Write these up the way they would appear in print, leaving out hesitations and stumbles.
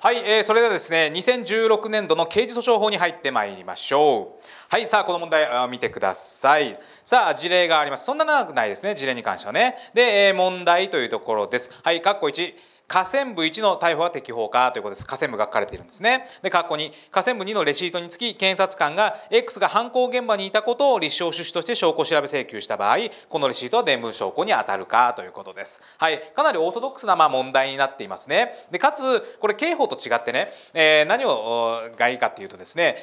はい、それではですね、2016年度の刑事訴訟法に入ってまいりましょう。はい、さあこの問題を見てください。さあ事例があります。そんな長くないですね、事例に関してはね。で、問題というところです。はい、括弧1、下線部1の逮捕は適法かということです。下線部が書かれているんですね。で、括弧2、下線部2のレシートにつき検察官が X が犯行現場にいたことを立証趣旨として証拠調べ請求した場合、このレシートは伝聞証拠に当たるかということです。はい、かなりオーソドックスな問題になっていますね。で、かつこれ刑法と違ってね、何がいいかっていうとですね、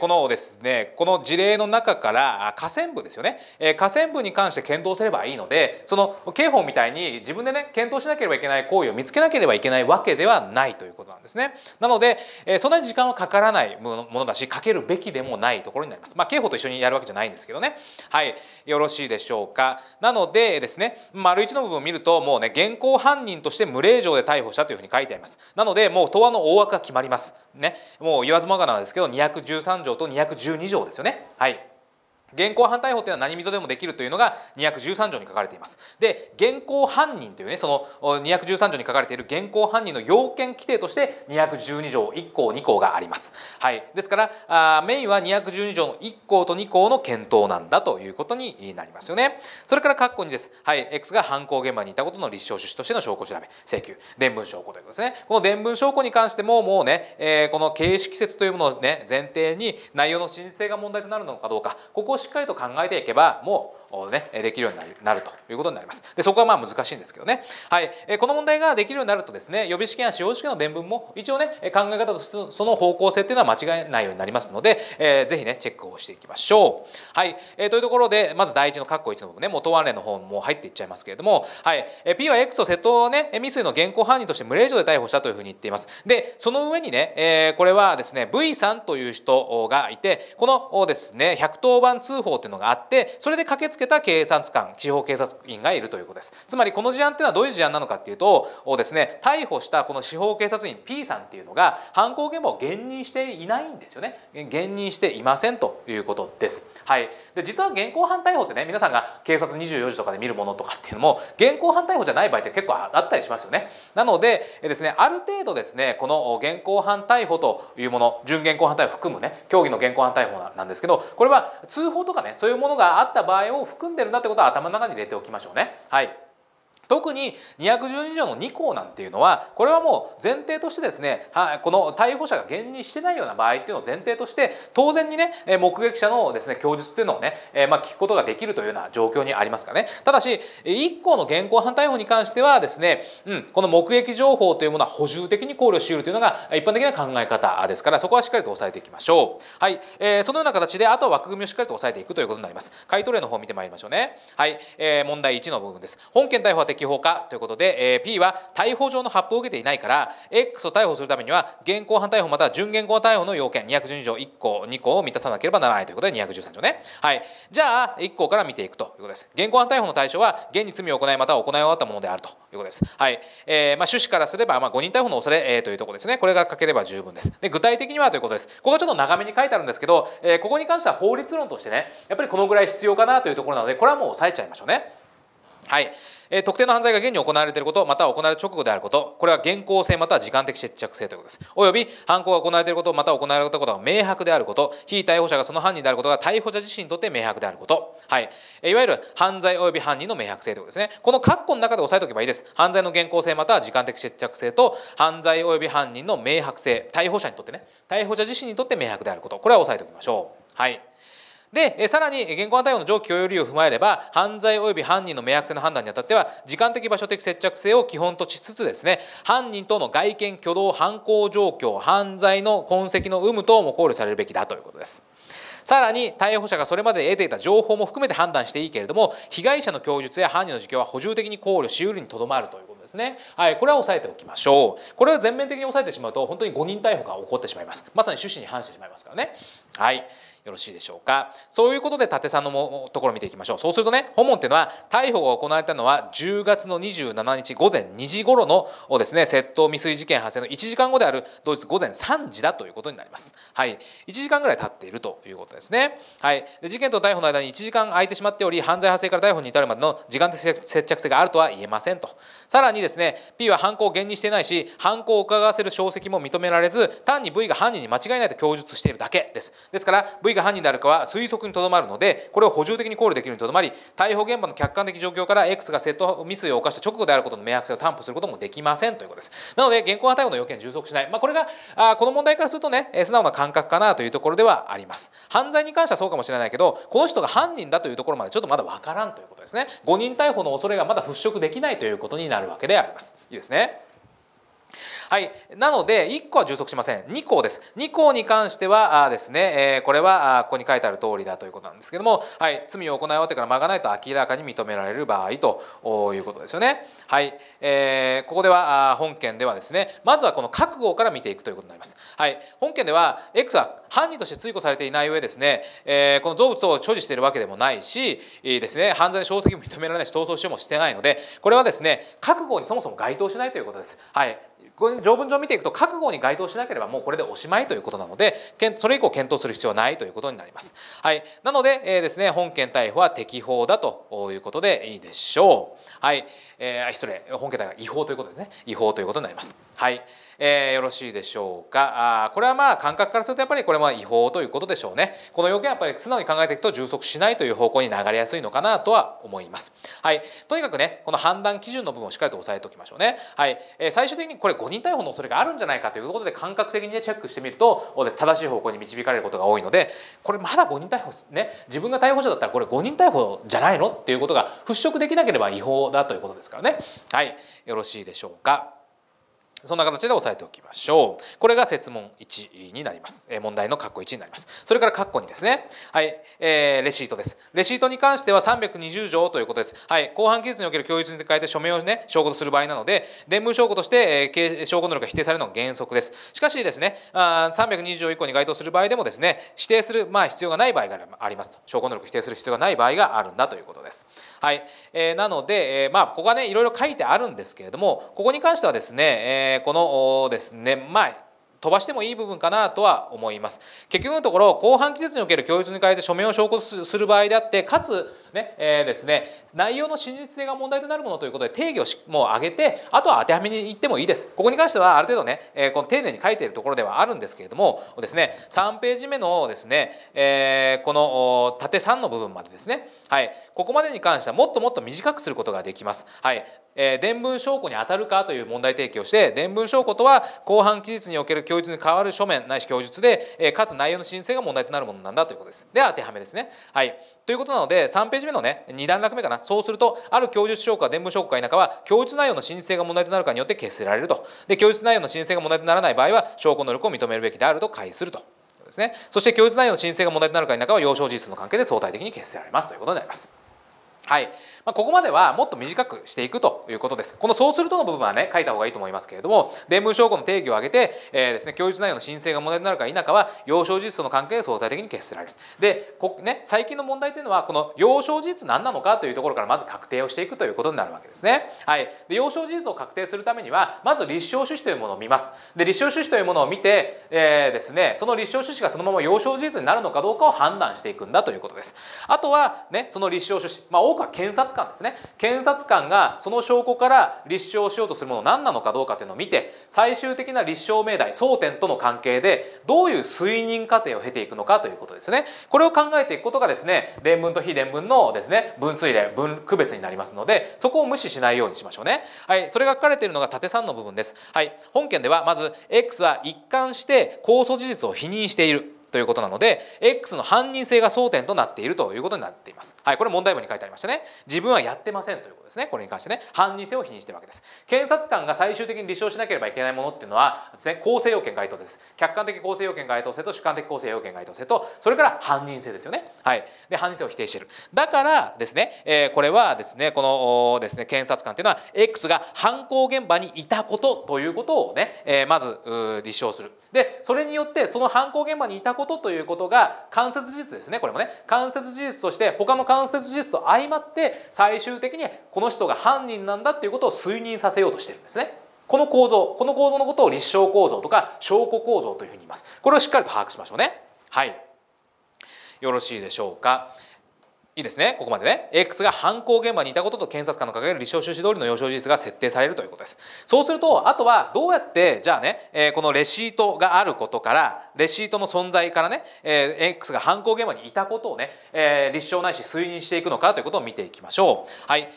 この事例の中から下線部ですよね、下線部に関して検討すればいいので、その刑法みたいに自分でね検討しなければいけない行為を見つけなければいけないわけではないということなんですね。なので、そんなに時間はかからないものだし、かけるべきでもないところになります。まあ、刑法と一緒にやるわけじゃないんですけどね。はい、よろしいでしょうか。なのでですね、丸1の部分を見るともうね現行犯人として無令状で逮捕したというふうに書いてあります。なのでもう答案の大枠が決まります。ね、もう言わずもがななんですけど213条と212条ですよね。はい。現行犯逮捕というのは何人でもできるというのが213条に書かれています。で、現行犯人というね、その213条に書かれている現行犯人の要件規定として212条1項2項があります。はい、ですからメインは212条の1項と2項の検討なんだということになりますよね。それから括弧2です。はい、X が犯行現場にいたことの立証趣旨としての証拠調べ請求、伝聞証拠ということですね。この伝聞証拠に関してももうね、この形式説というものをね前提に内容の真実性が問題となるのかどうか、ここをしっかりと考えていけばもうねできるようになるということになります。でそこは難しいんですけどね。はい、この問題ができるようになるとですね、予備試験や司法試験の伝聞も一応ね考え方としてその方向性っていうのは間違えないようになりますので、ぜひねチェックをしていきましょう。はい、というところでまず第1の括弧1の部分ね、元案例の方も入っていっちゃいますけれども、はい、P は X を窃盗ね未遂の現行犯人として無令状で逮捕したというふうに言っています。でその上にね、これはですね V さんという人がいて、このですね110番通報というのがあって、それで駆けつけた警察官地方警察員がいるということです。つまりこの事案というのはどういう事案なのかというとですね、逮捕したこの司法警察員 P さんっていうのが犯行現場を減認していないんですよね。減認していませんということです。はい、で実は現行犯逮捕ってね、皆さんが警察24時とかで見るものとかっていうのも現行犯逮捕じゃない場合って結構あったりしますよね。なのでですね、ある程度ですねこの現行犯逮捕というもの、準現行犯逮捕含むね競技の現行犯逮捕なんですけど、これは通報とかねそういうものがあった場合を含んでるなってことは頭の中に入れておきましょうね。はい。特に212条の2項なんていうのはこれはもう前提としてですね、この逮捕者が減認してないような場合っていうのを前提として当然にね目撃者のですね供述っていうのをね聞くことができるというような状況にありますからね。ただし1項の現行犯逮捕に関してはですね、この目撃情報というものは補充的に考慮し得るというのが一般的な考え方ですから、そこはしっかりと押さえていきましょう。はい、そのような形であとは枠組みをしっかりと押さえていくということになります。回答例の方を見てまいりましょうね。はい、問題1の部分です。本件逮捕は適法かということで、P は逮捕状の発砲を受けていないから X を逮捕するためには現行犯逮捕または準現行犯逮捕の要件212条1項2項を満たさなければならないということで213条ね。はい、じゃあ1項から見ていくということです。現行犯逮捕の対象は現に罪を行いまたは行い終わったものであるということです。はい、趣旨からすれば誤認逮捕の恐れ、というところですね。これが書ければ十分です。で具体的にはということです。ここがちょっと長めに書いてあるんですけど、ここに関しては法律論としてねやっぱりこのぐらい必要かなというところなので、これはもう抑えちゃいましょうね。はい、特定の犯罪が現に行われていることまたは行われる直後であること、これは現行性または時間的接着性ということです。および犯行が行われていることまたは行われることが明白であること、被逮捕者がその犯人であることが逮捕者自身にとって明白であること。はい、いわゆる犯罪および犯人の明白性ということですね。この括弧の中で押さえておけばいいです。犯罪の現行性または時間的接着性と犯罪および犯人の明白性、逮捕者にとってね逮捕者自身にとって明白であること、これは押さえておきましょう。はい、でさらに現行犯逮捕の上記共有理由を踏まえれば犯罪及び犯人の明白性の判断にあたっては時間的場所的接着性を基本としつつですね、犯人との外見挙動犯行状況犯罪の痕跡の有無等も考慮されるべきだということです。さらに逮捕者がそれまで得ていた情報も含めて判断していいけれども、被害者の供述や犯人の自供は補充的に考慮しうるにとどまるということですね。はい、これは押さえておきましょう。これを全面的に押さえてしまうと本当に誤認逮捕が起こってしまいます。まさに趣旨に反してしまいますからね。はい、よろしいでしょうか。そういうことで伊達さんのところを見ていきましょう。そうするとね、訪問っていうのは逮捕が行われたのは10月の27日午前2時頃のですね、窃盗未遂事件発生の1時間後である同日午前3時だということになります。はい、1時間ぐらい経っているということですね。はい、で事件と逮捕の間に1時間空いてしまっており、犯罪発生から逮捕に至るまでの時間的接着性があるとは言えませんと。さらにですね、P は犯行を言にしていないし、犯行を伺わせる証跡も認められず、単に V が犯人に間違いないと供述しているだけです。ですから、V が犯人であるかは推測にとどまるので、これを補充的に考慮できるにとどまり、逮捕現場の客観的状況から X が窃盗未遂を犯した直後であることの明白性を担保することもできませんということです。なので、現行犯逮捕の要件に充足しない。これがこの問題からするとね、素直な感覚かなというところではあります。犯罪に関してはそうかもしれないけど、この人が犯人だというところまでちょっとまだわからんということですね。誤認逮捕の恐れがまだ払拭できないということになるわけであります。いいですね。はい、なので1項は充足しません。2項です。2項に関してはですね、これはここに書いてある通りだということなんですけども、はい、罪を行い終わってから間がないと明らかに認められる場合ということですよね。はい、ここでは本件ではですね、まずはこの覚悟から見ていくということになります。はい、本件では X は犯人として追捕されていない上ですね、この臓物を所持しているわけでもないし、ですね、犯罪の証跡も認められないし逃走しようもしてないので、これはですね、覚悟にそもそも該当しないということです。はい。この条文上を見ていくと覚悟に該当しなければもうこれでおしまいということなので、それ以降検討する必要はないということになります。はい、なので、ですね、本件逮捕は適法だということでいいでしょう。はい、失礼、本件逮捕は違法ということですね。違法ということになります。はい、よろしいでしょうか。これはまあ感覚からするとやっぱりこれは違法ということでしょうね。この要件はやっぱり素直に考えていくと充足しないという方向に流れやすいのかなとは思います。はい、とにかくね、この判断基準の部分をしっかりと押さえておきましょうね。はい、最終的にこれ誤認逮捕の恐れがあるんじゃないかということで感覚的にねチェックしてみると正しい方向に導かれることが多いので、これまだ誤認逮捕ね、自分が逮捕者だったらこれ誤認逮捕じゃないのっていうことが払拭できなければ違法だということですからね。はい、よろしいでしょうか。そんな形で押さえておきましょう。これが設問1になります。問題の括弧1になります。それから括弧2ですね。はい、レシートです。レシートに関しては320条ということです。はい、公判期日における供述に変えて書面をね、証拠とする場合なので、伝聞証拠として、証拠能力が否定されるのが原則です。しかしですね、320条以降に該当する場合でもですね、指定する、必要がない場合がありますと。証拠能力を否定する必要がない場合があるんだということです。はい、なので、ここはね、いろいろ書いてあるんですけれども、ここに関してはですね、このですね、飛ばしてもいい部分かなとは思います。結局のところ公判期日における供述に変えて書面を証拠する場合であって、かつね、ですね、内容の真実性が問題となるものということで定義をもう上げて、あとは当てはめにいってもいいです。ここに関してはある程度ね、この丁寧に書いているところではあるんですけれどもですね、3ページ目のですね、この縦3の部分までですね、はい、ここまでに関してはもっともっと短くすることができます。はい、伝聞証拠に当たるかという問題提起をして、伝聞証拠とは公判期日における供述に代わる書面ないし供述で、かつ内容の真実性が問題となるものなんだということです。で、当てはめですね。はい。ということなので3ページ目のね2段落目かな。そうするとある供述証拠は伝聞証拠か否かは供述内容の真実性が問題となるかによって決せられると。で、供述内容の真実性が問題とならない場合は証拠能力を認めるべきであると解すると。ですね。そして供述内容の真実性が問題となるか否かは要証事実の関係で相対的に決せられますということになります。はい、ここまではもっと短くしていくということです。このそうするとの部分はね書いた方がいいと思いますけれども、伝聞証拠の定義を挙げて、ですね、供述内容の真実が問題となるか否かは要証事実との関係で相対的に決せられる。で、最近の問題というのはこの要証事実何なのかというところからまず確定をしていくということになるわけですね。はい、で要証事実を確定するためにはまず立証趣旨というものを見ます。で、立証趣旨というものを見て、ですね、その立証趣旨がそのまま要証事実になるのかどうかを判断していくんだということです。あとはね、その立証趣旨、多くは検察官ですね。検察官がその証拠から立証しようとするもの何なのかどうかというのを見て、最終的な立証命題争点との関係でどういう推認過程を経ていくのかということですよね。これを考えていくことがですね、伝聞と非伝聞のですね分水嶺分区別になりますので、そこを無視しないようにしましょうね。はい、それが書かれているのが縦3の部分です。はい、本件ではまず X は一貫して公訴事実を否認している。ということなので X の犯人性が争点となっているということになっています。はい、これ問題文に書いてありましたね。自分はやってませんということですね。これに関してね、犯人性を否認しているわけです。検察官が最終的に立証しなければいけないものっていうのはですね、構成要件該当性です。客観的構成要件該当性と主観的構成要件該当性と、それから犯人性ですよね。はい。で、犯人性を否定している。だからですね、これはですね、このですね検察官っていうのは X が犯行現場にいたことということをね、まず立証する。で、それによってその犯行現場にいたことということが間接事実ですね。これもね、間接事実として他の間接事実と相まって最終的にこの人が犯人なんだっていうことを推認させようとしてるんですね。この構造のことを立証構造とか証拠構造というふうに言います。これをしっかりと把握しましょうね。はい、よろしいでしょうか。いいですね、ここまでね。 X が犯行現場にいたことと検察官の掲げる立証趣旨通りの要証事実が設定されるということです。そうするとあとはどうやってじゃあね、このレシートがあることから、レシートの存在からね、X が犯行現場にいたことをね、立証ないし推認していくのかということを見ていきましょう。はい、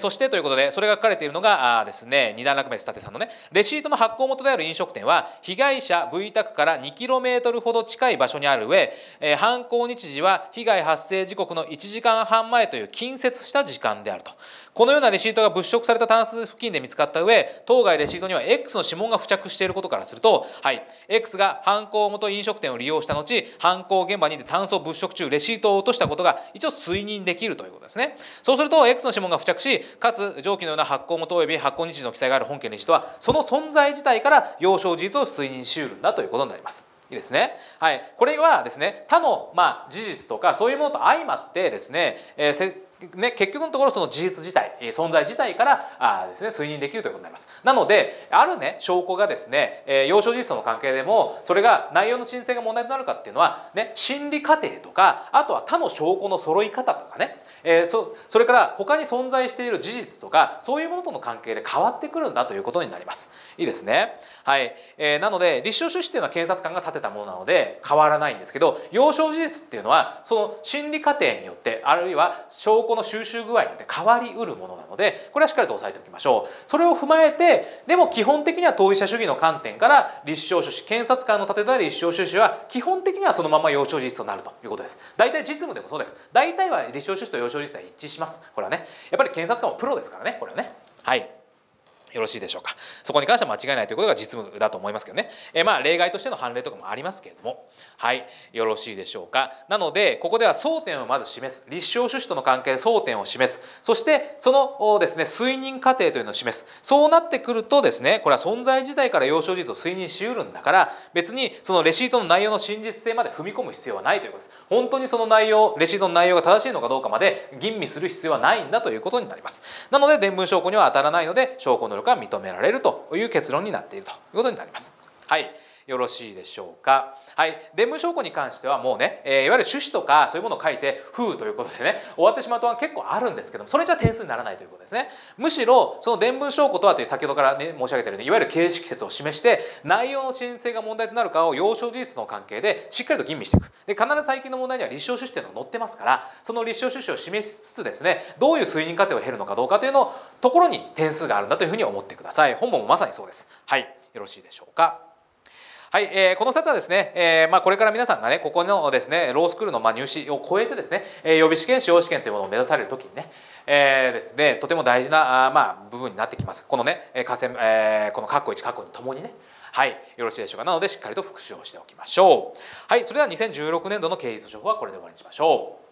そしてということで、それが書かれているのがですね、2段落目です。縦さんのね、レシートの発行元である飲食店は被害者 V 宅から 2km ほど近い場所にある上、犯行日時は被害発生時刻の1時間半前という近接した時間であると。このようなレシートが物色されたタンス付近で見つかった上、当該レシートには X の指紋が付着していることからすると、はい、X が犯行元飲食店を利用した後、犯行現場にてタンスを物色中レシートを落としたことが一応推認できるということですね。そうすると X の指紋が付着し、かつ上記のような発行元及び発行日時の記載がある本件レシートはその存在自体から要証事実を推認しうるんだということになります。いいですね。はい、これはですね、他の事実とかそういうものと相まってですね、結局のところその事実自体、存在自体からですね、推認できるということになります。なのであるね、証拠がですね、要証事実との関係でもそれが内容の真正が問題となるかっていうのはね、審理過程とか、あとは他の証拠の揃い方とかね、それから他に存在している事実とかそういうものとの関係で変わってくるんだということになります。いいですね。はい、なので立証趣旨っていうのは検察官が立てたものなので変わらないんですけど、要証事実っていうのはその審理過程によって、あるいは証拠この収集具合によって変わりうるものなので、これはしっかりと押さえておきましょう。それを踏まえて、でも基本的には当事者主義の観点から立証趣旨、検察官の立てた立証趣旨は基本的にはそのまま要証事実となるということです。大体実務でもそうです。大体は立証趣旨と要証事実は一致します。これはね、やっぱり検察官もプロですからね、これはね。はい、よろしいでしょうか。そこに関しては間違いないということが実務だと思いますけどね。例外としての判例とかもありますけれども、はい、よろしいでしょうか。なのでここでは争点をまず示す、立証趣旨との関係で争点を示す、そしてそのですね、推認過程というのを示す。そうなってくるとですね、これは存在自体から要証事実を推認しうるんだから、別にそのレシートの内容の真実性まで踏み込む必要はないということです。本当にその内容、レシートの内容が正しいのかどうかまで吟味する必要はないんだということになります。なので伝聞証拠には当たらないので、証拠能力が認められるという結論になっているということになります。はい、よろしいでしょうか。はい、伝聞証拠に関してはもうね、いわゆる趣旨とかそういうものを書いて「ふう」ということでね、終わってしまうとは結構あるんですけども、それじゃ点数にならないということですね。むしろその伝聞証拠とはという、先ほどからね申し上げているように、いわゆる形式説を示して、内容の真正が問題となるかを要証事実の関係でしっかりと吟味していく。で、必ず最近の問題には立証趣旨というのが載ってますから、その立証趣旨を示しつつですね、どういう推認過程を経るのかどうかというのところに点数があるんだというふうに思ってください。本文もまさにそうです。はい、よろしいでしょうか。はい、この2つはですね、これから皆さんがね、ここのですねロースクールの入試を超えてですね、予備試験司法試験というものを目指される時にね、ですね、とても大事な部分になってきます。このね、この括弧1括弧2ともにね。はい、よろしいでしょうか。なのでしっかりと復習をしておきましょう。はい、それでは2016年度の刑事訴訟法はこれで終わりにしましょう。